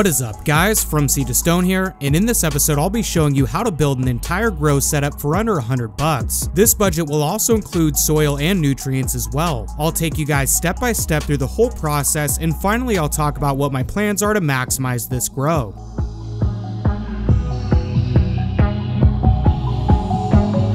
What is up guys, From Seed to Stoned here, and in this episode I'll be showing you how to build an entire grow setup for under $100. This budget will also include soil and nutrients as well. I'll take you guys step by step through the whole process, and finally I'll talk about what my plans are to maximize this grow.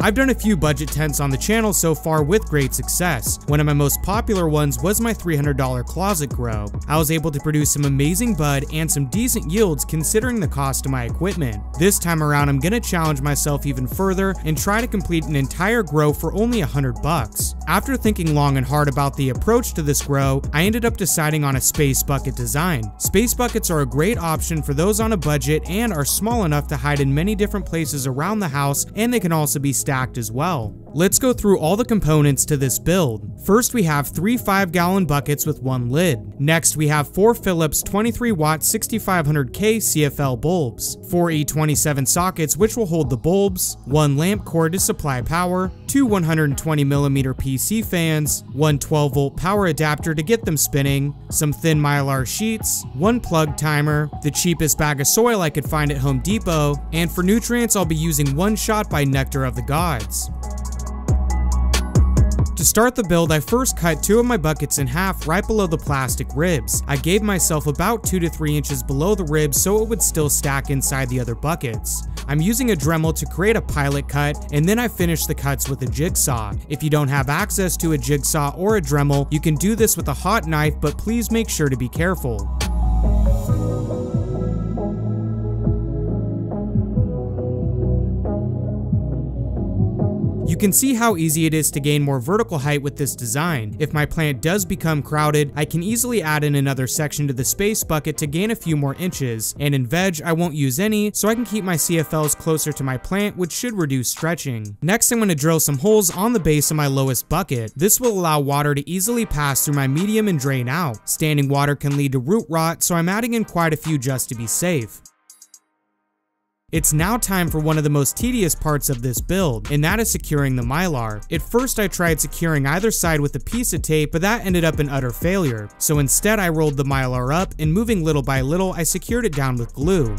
I've done a few budget tents on the channel so far with great success. One of my most popular ones was my $300 closet grow. I was able to produce some amazing bud and some decent yields considering the cost of my equipment. This time around I'm gonna challenge myself even further and try to complete an entire grow for only $100. After thinking long and hard about the approach to this grow, I ended up deciding on a space bucket design. Space buckets are a great option for those on a budget and are small enough to hide in many different places around the house, and they can also be stacked as well. Let's go through all the components to this build. First we have 3 5-gallon buckets with one lid. Next we have 4 Philips 23-watt 6500K CFL bulbs, 4 E27 sockets which will hold the bulbs, 1 lamp cord to supply power, 2 120mm PC fans, 1 12-volt power adapter to get them spinning, some thin Mylar sheets, 1 plug timer, the cheapest bag of soil I could find at Home Depot, and for nutrients I'll be using One Shot by Nectar of the Gods. To start the build, I first cut 2 of my buckets in half right below the plastic ribs. I gave myself about 2 to 3 inches below the ribs so it would still stack inside the other buckets. I'm using a Dremel to create a pilot cut, and then I finish the cuts with a jigsaw. If you don't have access to a jigsaw or a Dremel, you can do this with a hot knife, but please make sure to be careful. You can see how easy it is to gain more vertical height with this design. If my plant does become crowded, I can easily add in another section to the space bucket to gain a few more inches, and in veg I won't use any, so I can keep my CFLs closer to my plant, which should reduce stretching. Next I'm going to drill some holes on the base of my lowest bucket. This will allow water to easily pass through my medium and drain out. Standing water can lead to root rot, so I'm adding in quite a few just to be safe. It's now time for one of the most tedious parts of this build, and that is securing the Mylar. At first I tried securing either side with a piece of tape, but that ended up an utter failure. So instead I rolled the Mylar up, and moving little by little I secured it down with glue.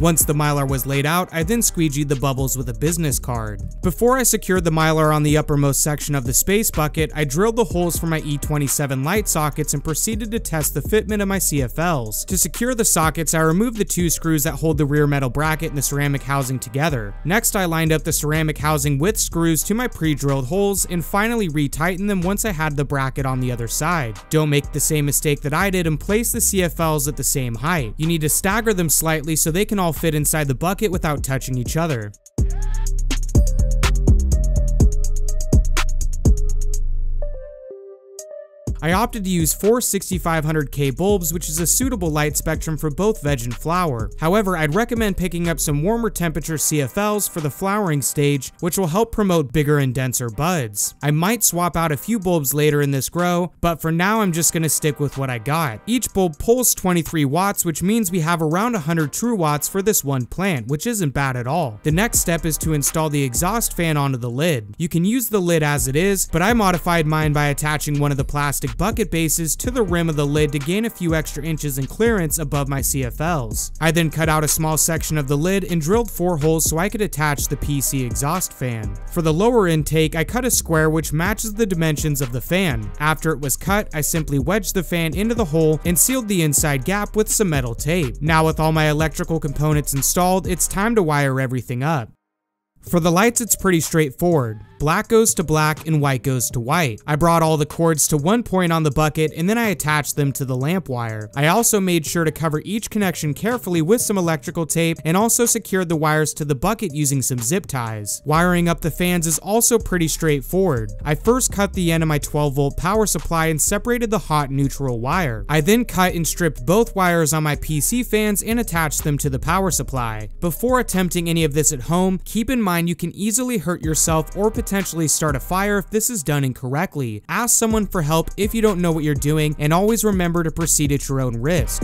Once the Mylar was laid out, I then squeegeed the bubbles with a business card. Before I secured the Mylar on the uppermost section of the space bucket, I drilled the holes for my E27 light sockets and proceeded to test the fitment of my CFLs. To secure the sockets, I removed the 2 screws that hold the rear metal bracket and the ceramic housing together. Next, I lined up the ceramic housing with screws to my pre-drilled holes and finally retightened them once I had the bracket on the other side. Don't make the same mistake that I did and place the CFLs at the same height. You need to stagger them slightly so they can all fit inside the bucket without touching each other. I opted to use 4 6500K bulbs, which is a suitable light spectrum for both veg and flower. However, I'd recommend picking up some warmer temperature CFLs for the flowering stage, which will help promote bigger and denser buds. I might swap out a few bulbs later in this grow, but for now I'm just going to stick with what I got. Each bulb pulls 23 watts, which means we have around 100 true watts for this one plant, which isn't bad at all. The next step is to install the exhaust fan onto the lid. You can use the lid as it is, but I modified mine by attaching one of the plastic bucket bases to the rim of the lid to gain a few extra inches in clearance above my CFLs. I then cut out a small section of the lid and drilled 4 holes so I could attach the PC exhaust fan. For the lower intake, I cut a square which matches the dimensions of the fan. After it was cut, I simply wedged the fan into the hole and sealed the inside gap with some metal tape. Now with all my electrical components installed, it's time to wire everything up. For the lights, it's pretty straightforward. Black goes to black and white goes to white. I brought all the cords to one point on the bucket and then I attached them to the lamp wire. I also made sure to cover each connection carefully with some electrical tape and also secured the wires to the bucket using some zip ties. Wiring up the fans is also pretty straightforward. I first cut the end of my 12-volt power supply and separated the hot neutral wire. I then cut and stripped both wires on my PC fans and attached them to the power supply. Before attempting any of this at home, keep in mind you can easily hurt yourself or potentially start a fire if this is done incorrectly. Ask someone for help if you don't know what you're doing, and always remember to proceed at your own risk.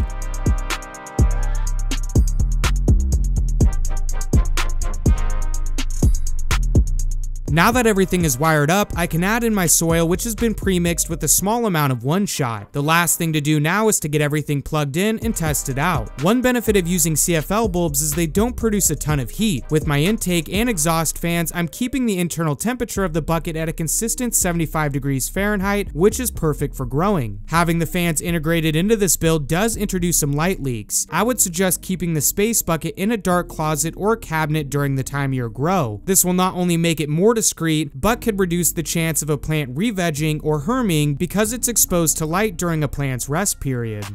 Now that everything is wired up, I can add in my soil, which has been pre-mixed with a small amount of one shot. The last thing to do now is to get everything plugged in and test it out. One benefit of using CFL bulbs is they don't produce a ton of heat. With my intake and exhaust fans, I'm keeping the internal temperature of the bucket at a consistent 75 degrees Fahrenheit, which is perfect for growing. Having the fans integrated into this build does introduce some light leaks. I would suggest keeping the space bucket in a dark closet or cabinet during the time you grow. This will not only make it more discreet, but could reduce the chance of a plant re-vegging or herming because it's exposed to light during a plant's rest period.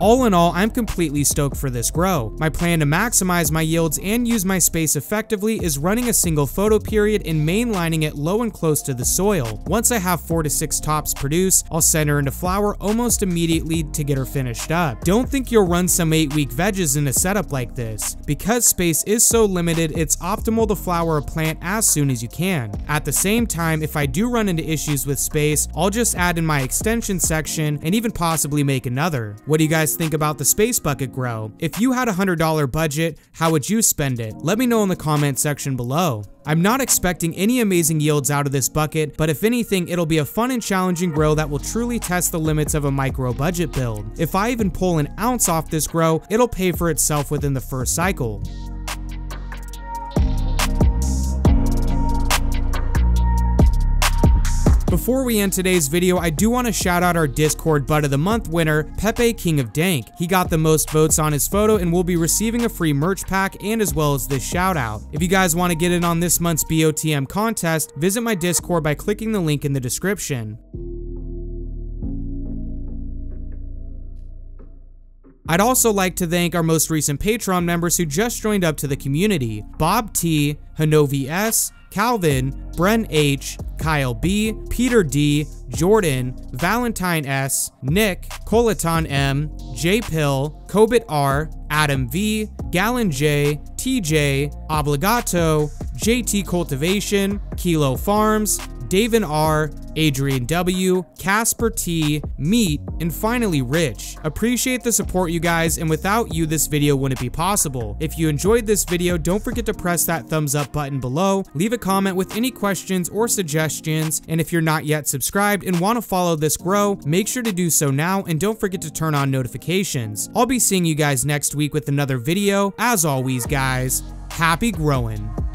All in all, I'm completely stoked for this grow. My plan to maximize my yields and use my space effectively is running a single photo period and mainlining it low and close to the soil. Once I have 4 to 6 tops produce, I'll send her into flower almost immediately to get her finished up. Don't think you'll run some 8-week veggies in a setup like this. Because space is so limited, it's optimal to flower a plant as soon as you can. At the same time, if I do run into issues with space, I'll just add in my extension section and even possibly make another. What do you guys think about the space bucket grow? If you had a $100 budget, how would you spend it? Let me know in the comment section below. I'm not expecting any amazing yields out of this bucket, but if anything, it'll be a fun and challenging grow that will truly test the limits of a micro budget build. If I even pull an ounce off this grow, it'll pay for itself within the first cycle. Before we end today's video, I do want to shout out our Discord Bud of the Month winner, Pepe King of Dank. He got the most votes on his photo and will be receiving a free merch pack and as well as this shout out. If you guys want to get in on this month's BOTM contest, visit my Discord by clicking the link in the description. I'd also like to thank our most recent Patreon members who just joined up to the community: Bob T, Hanovi S, Calvin, Bren H, Kyle B, Peter D, Jordan, Valentine S, Nick, Colaton M, J Pill, Kobit R, Adam V, Gallon J, TJ, Obligato, JT Cultivation, Kilo Farms, Davin R, Adrian W, Casper T, Meat, and finally Rich. Appreciate the support, you guys, and without you, this video wouldn't be possible. If you enjoyed this video, don't forget to press that thumbs up button below, leave a comment with any questions or suggestions, and if you're not yet subscribed and want to follow this grow, make sure to do so now, and don't forget to turn on notifications. I'll be seeing you guys next week with another video. As always, guys, happy growing.